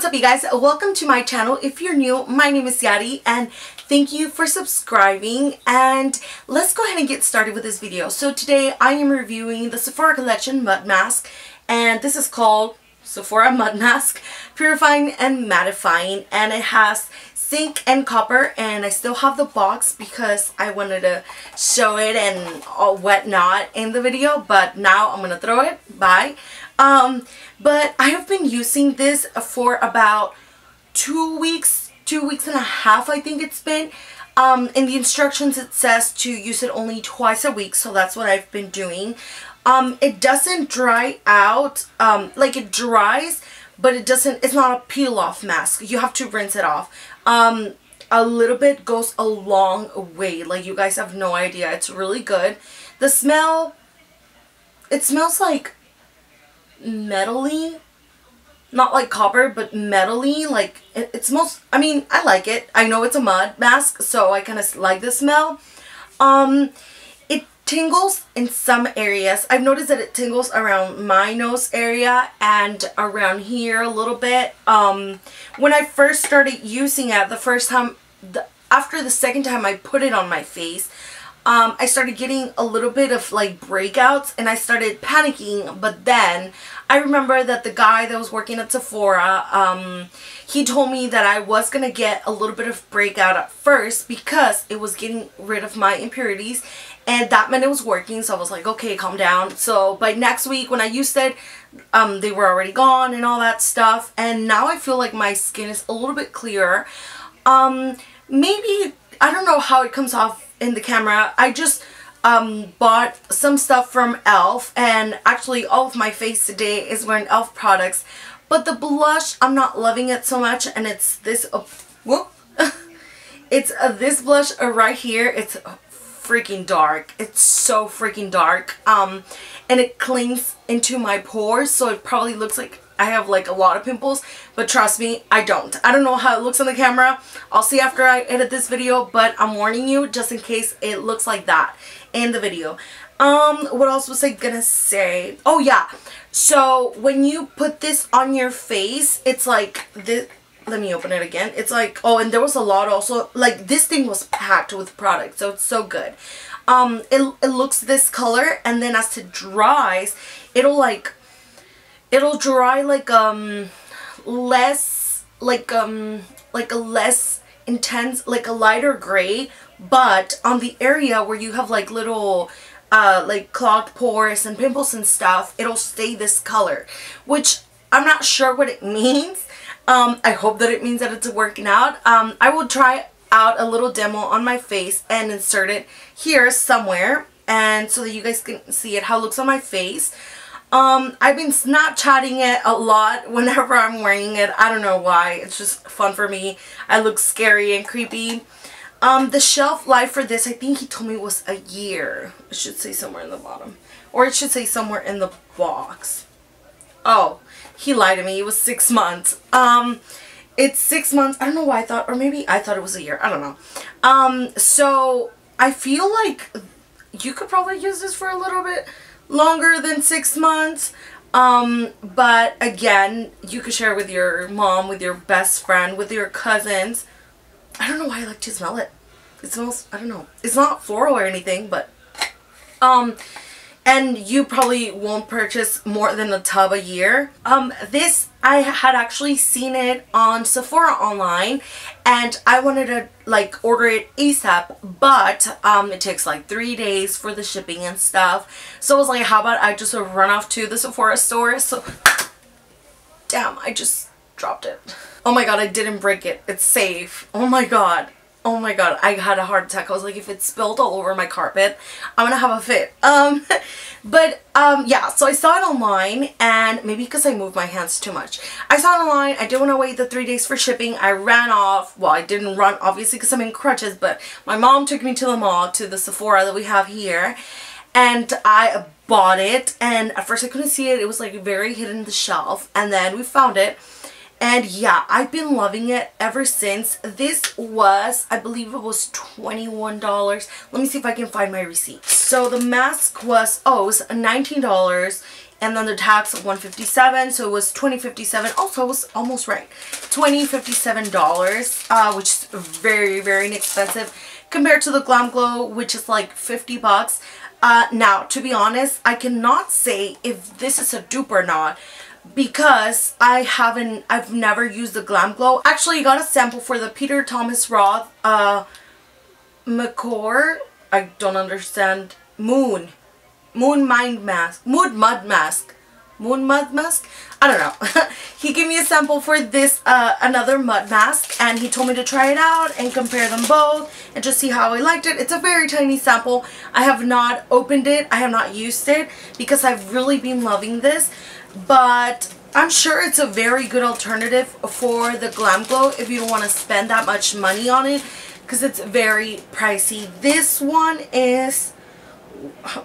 what's up, you guys? Welcome to my channel. If you're new, my name is Yadi and thank you for subscribing, and let's go ahead and get started with this video. So today I am reviewing the Sephora collection mud mask, and this is called Sephora mud mask purifying and mattifying, and it has zinc and copper. And I still have the box because I wanted to show it and whatnot in the video, but now I'm gonna throw it. Bye. But I have been using this for about 2 weeks, 2 weeks and a half, I think it's been. In the instructions it says to use it only twice a week, so that's what I've been doing. It doesn't dry out, like it dries, but it doesn't, it's not a peel off mask. You have to rinse it off. A little bit goes a long way. Like, you guys have no idea. It's really good. The smell, it smells like metally, not like copper, but metally. Like it smells, I mean, I like it. I know it's a mud mask, so I kind of like the smell. It tingles in some areas. I've noticed that it tingles around my nose area and around here a little bit. When I first started using it, the first time, after the second time I put it on my face, I started getting a little bit of like breakouts and I started panicking. But then I remember that the guy that was working at Sephora, he told me that I was gonna get a little bit of breakout at first because it was getting rid of my impurities, and that meant it was working. So I was like, okay, calm down. So by next week when I used it, they were already gone and all that stuff, and now I feel like my skin is a little bit clearer. Maybe, I don't know how it comes off in the camera. I just bought some stuff from e.l.f. and actually all of my face today is wearing e.l.f. products, but the blush, I'm not loving it so much, and it's this, it's this blush right here. It's freaking dark. It's so freaking dark, and it clings into my pores, so it probably looks like I have like a lot of pimples, but trust me, I don't. I don't know how it looks on the camera. I'll see after I edit this video, but I'm warning you just in case it looks like that in the video. What else was I gonna say? Oh yeah, so when you put this on your face, it's like this. Let me open it again. It's like, oh, and there was a lot also. Like, this thing was packed with product, so it's so good. It looks this color, and then as it dries, it'll like, it'll dry like less, like a less intense, like a lighter gray, but on the area where you have like little like clogged pores and pimples and stuff, it'll stay this color, which I'm not sure what it means. I hope that it means that it's working out. I will try out a little demo on my face and insert it here somewhere, and so that you guys can see it, how it looks on my face. I've been Snapchatting it a lot whenever I'm wearing it. I don't know why. It's just fun for me. I look scary and creepy. The shelf life for this, I think he told me, was a year. It should say somewhere in the bottom. Or it should say somewhere in the box. Oh, he lied to me. It was 6 months. It's 6 months. I don't know why I thought, or maybe I thought it was a year. I don't know. So I feel like you could probably use this for a little bit longer than 6 months, but again, you could share with your mom, with your best friend, with your cousins. I don't know why I like to smell it. It smells, I don't know, it's not floral or anything, but and you probably won't purchase more than a tub a year. This, I had actually seen it on Sephora online, and I wanted to like order it ASAP, but it takes like 3 days for the shipping and stuff. So I was like, how about I just run off to the Sephora store? So damn, I just dropped it. Oh my god, I didn't break it. It's safe. Oh my god. Oh my god, I had a heart attack. I was like, if it spilled all over my carpet, I'm gonna have a fit. Yeah, so I saw it online, and maybe because I moved my hands too much. I saw it online, I didn't want to wait the 3 days for shipping. I ran off. Well, I didn't run, obviously, because I'm in crutches, but my mom took me to the mall, to the Sephora that we have here, and I bought it, and at first I couldn't see it. It was like very hidden in the shelf, and then we found it. And yeah, I've been loving it ever since. This was, I believe it was $21. Let me see if I can find my receipt. So the mask was, oh, it was $19. and then the tax $157, so it was $20.57. Also, I was almost right, $20.57, which is very, very inexpensive compared to the Glam Glow, which is like $50. Now, to be honest, I cannot say if this is a dupe or not, because I've never used the Glam Glow. Actually, I got a sample for the Peter Thomas Roth McCord, I don't understand, Moon Mud Mask, I don't know. He gave me a sample for this another mud mask, and he told me to try it out and compare them both and just see how I liked it. It's a very tiny sample. I have not opened it, I have not used it, because I've really been loving this, but I'm sure it's a very good alternative for the Glam Glow if you don't want to spend that much money on it, because it's very pricey. This one is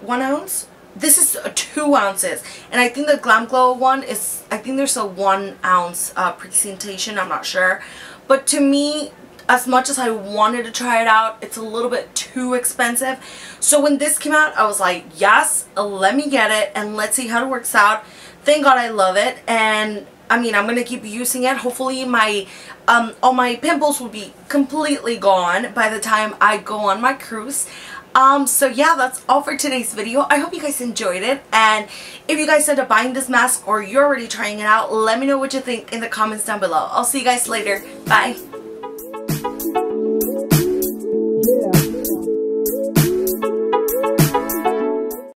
1 ounce. This is 2 ounces, and I think the Glam Glow one is, I think there's a 1 ounce presentation, I'm not sure. But to me, as much as I wanted to try it out, it's a little bit too expensive. So when this came out, I was like, yes, let me get it and let's see how it works out. Thank God I love it, and I mean, I'm gonna keep using it. Hopefully my all my pimples will be completely gone by the time I go on my cruise. So yeah, that's all for today's video. I hope you guys enjoyed it, and if you guys end up buying this mask or you're already trying it out, let me know what you think in the comments down below. I'll see you guys later. Bye.